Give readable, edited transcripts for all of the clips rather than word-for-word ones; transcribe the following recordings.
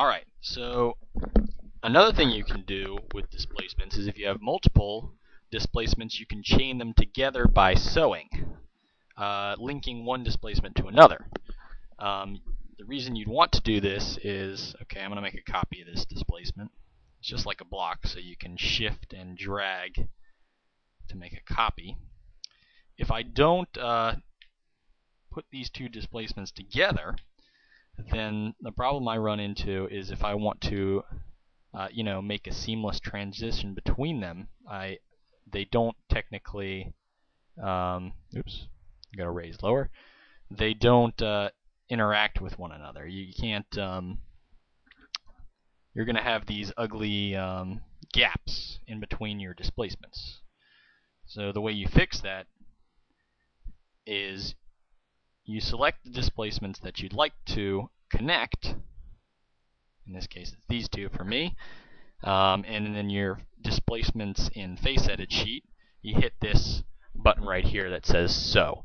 Alright, so another thing you can do with displacements is if you have multiple displacements, you can chain them together by sewing, linking one displacement to another. The reason you'd want to do this is, okay, I'm going to make a copy of this displacement. It's just like a block, so you can shift and drag to make a copy. If I don't put these two displacements together, then the problem I run into is if I want to you know, make a seamless transition between them, they don't technically oops, I gotta raise lower. They don't interact with one another. You can't you're gonna have these ugly gaps in between your displacements. So the way you fix that is you select the displacements that you'd like to connect. In this case, it's these two for me. And then your displacements in face edit sheet, you hit this button right here that says sew.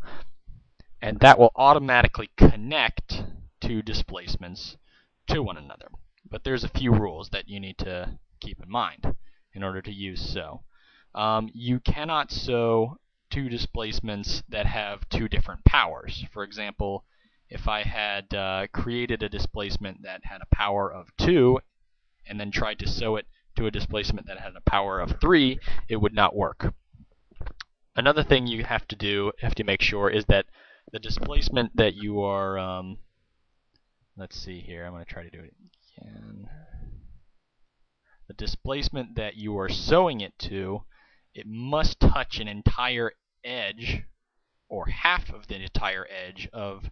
And that will automatically connect two displacements to one another. But there's a few rules that you need to keep in mind in order to use sew. You cannot sew two displacements that have two different powers. For example, if I had created a displacement that had a power of 2 and then tried to sew it to a displacement that had a power of 3, it would not work. Another thing you have to do, make sure, is that the displacement that you are, let's see here, I'm going to try to do it again. The displacement that you are sewing it to, it must touch an entire edge or half of the entire edge of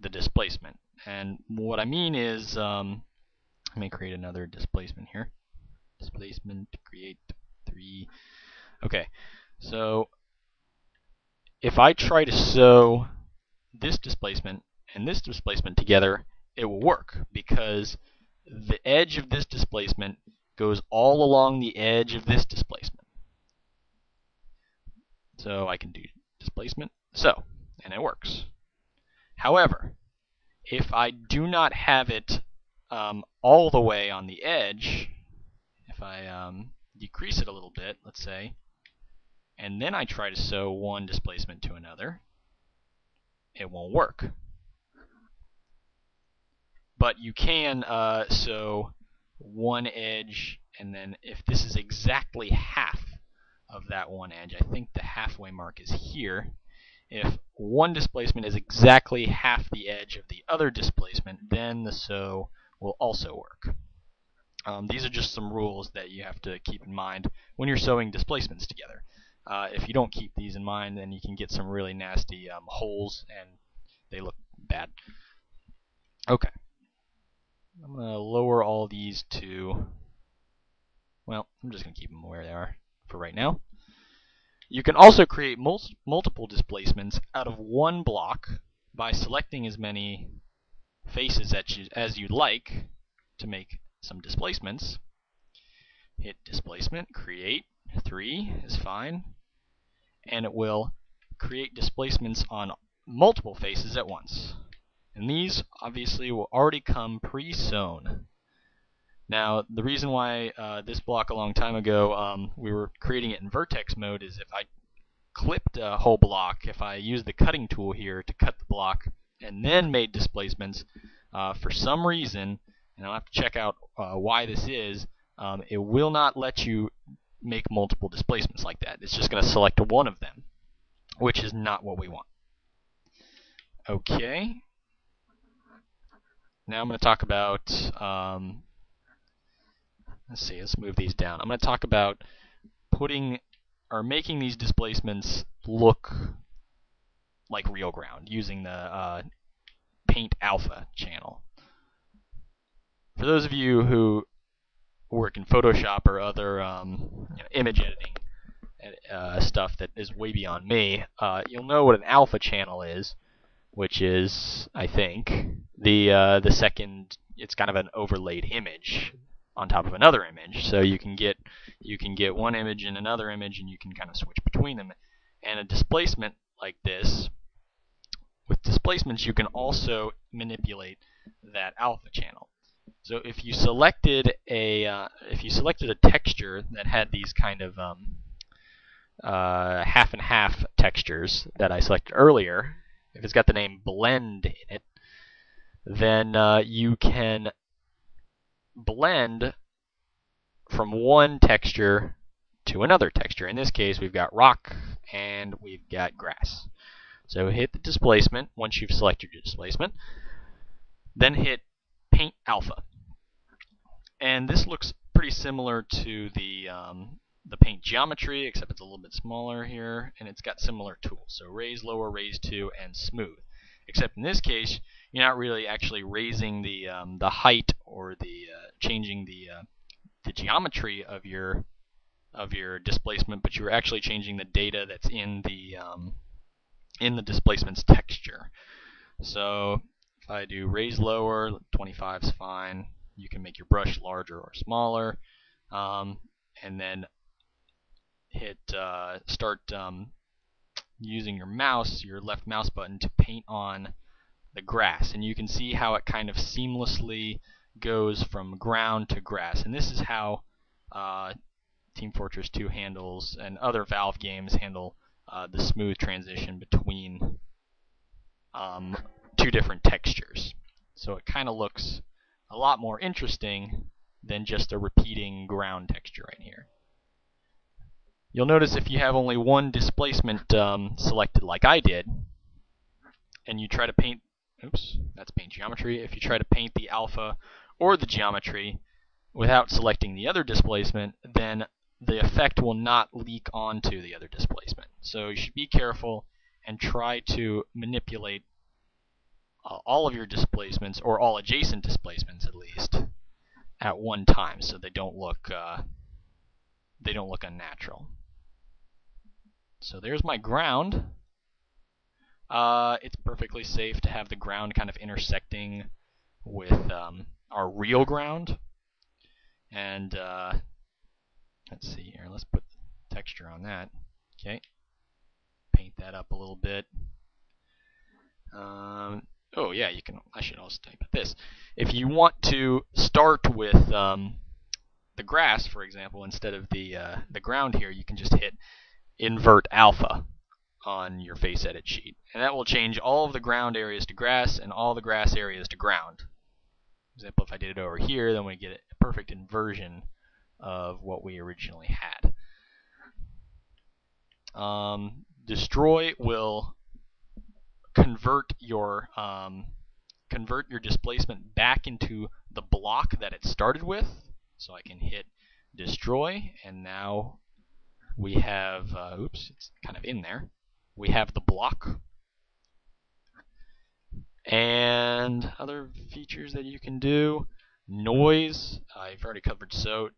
the displacement. And what I mean is, let me create another displacement here. Displacement, create 3. Okay, so if I try to sew this displacement and this displacement together, it will work because the edge of this displacement goes all along the edge of this displacement. So I can do displacement, sew, and it works. However, if I do not have it all the way on the edge, if I decrease it a little bit, let's say, and then I try to sew one displacement to another, it won't work. But you can sew one edge, and then if this is exactly half of that one edge, I think the halfway mark is here. If one displacement is exactly half the edge of the other displacement, then the sew will also work. These are just some rules that you have to keep in mind when you're sewing displacements together. If you don't keep these in mind, then you can get some really nasty holes, and they look bad. Okay. I'm going to lower all these to, well, I'm just going to keep them where they are for right now. You can also create multiple displacements out of one block by selecting as many faces as you'd like to make some displacements. Hit displacement, create 3 is fine, and it will create displacements on multiple faces at once. And these obviously will already come pre-sewn. Now, the reason why this block a long time ago we were creating it in vertex mode is if I clipped a whole block, if I used the cutting tool here to cut the block and then made displacements, for some reason, and I'll have to check out why this is, it will not let you make multiple displacements like that. It's just going to select one of them, which is not what we want. Okay. Now I'm going to talk about let's see, let's move these down. I'm going to talk about putting or making these displacements look like real ground using the Paint Alpha channel. For those of you who work in Photoshop or other you know, image editing stuff that is way beyond me, you'll know what an alpha channel is, which is, I think, the second, it's kind of an overlaid image on top of another image, so you can get one image and another image, and you can kind of switch between them. And a displacement like this, with displacements, you can also manipulate that alpha channel. So if you selected a texture that had these kind of half and half textures that I selected earlier, if it's got the name blend in it, then you can blend from one texture to another texture. In this case, we've got rock and we've got grass. So hit the displacement once you've selected your displacement, then hit Paint Alpha. And this looks pretty similar to the paint geometry, except it's a little bit smaller here, and it's got similar tools. So raise, lower, raise to, and smooth. Except in this case, you're not really actually raising the height or the changing the geometry of your displacement, but you're actually changing the data that's in the displacement's texture. So if I do raise lower, 25 is fine. You can make your brush larger or smaller, and then hit start using your mouse, your left mouse button, to paint on the grass, and you can see how it kind of seamlessly goes from ground to grass. And this is how Team Fortress 2 handles, and other Valve games handle, the smooth transition between two different textures. So it kind of looks a lot more interesting than just a repeating ground texture right here. You'll notice if you have only one displacement selected like I did, and you try to paint, oops, that's paint geometry. If you try to paint the alpha or the geometry without selecting the other displacement, then the effect will not leak onto the other displacement. So you should be careful and try to manipulate all of your displacements, or all adjacent displacements at least, at one time, so they don't look unnatural. So there's my ground. It's perfectly safe to have the ground kind of intersecting with our real ground. And let's see here. Let's put the texture on that. Okay. Paint that up a little bit. Oh yeah, you can. I should also type this. If you want to start with the grass, for example, instead of the ground here, you can just hit Invert Alpha on your face edit sheet, and that will change all of the ground areas to grass and all the grass areas to ground. For example, if I did it over here, then we get a perfect inversion of what we originally had. Destroy will convert your displacement back into the block that it started with. So I can hit Destroy, and now we have oops, it's kind of in there. We have the block. And other features that you can do. Noise, I've already covered. So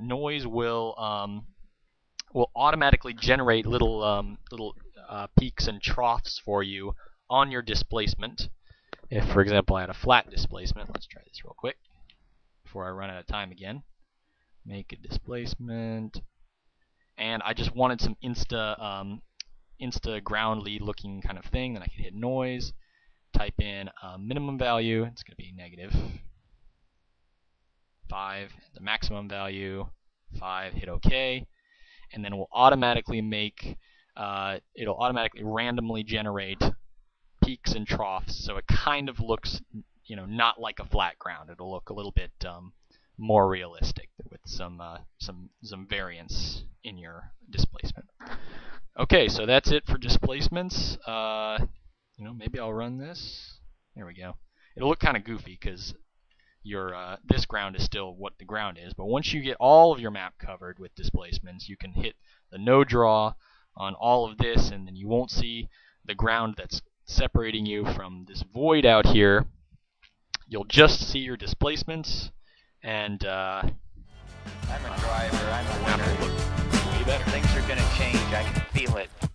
noise will automatically generate little peaks and troughs for you on your displacement. If, for example, I had a flat displacement, let's try this real quick before I run out of time again. Make a displacement, and I just wanted some insta ground lead looking kind of thing. Then I can hit noise, type in a minimum value. It's going to be -5. The maximum value 5. Hit OK, and then we'll automatically make. It'll automatically randomly generate peaks and troughs, so it kind of looks, you know, not like a flat ground. It'll look a little bit more realistic with some variance in your displacement. Okay, so that's it for displacements. You know, maybe I'll run this. There we go. It'll look kind of goofy because your this ground is still what the ground is. But once you get all of your map covered with displacements, you can hit the no draw on all of this, and then you won't see the ground that's separating you from this void out here. You'll just see your displacements, and I'm a driver, I'm a winner. Way better. Things are going to change, I can feel it.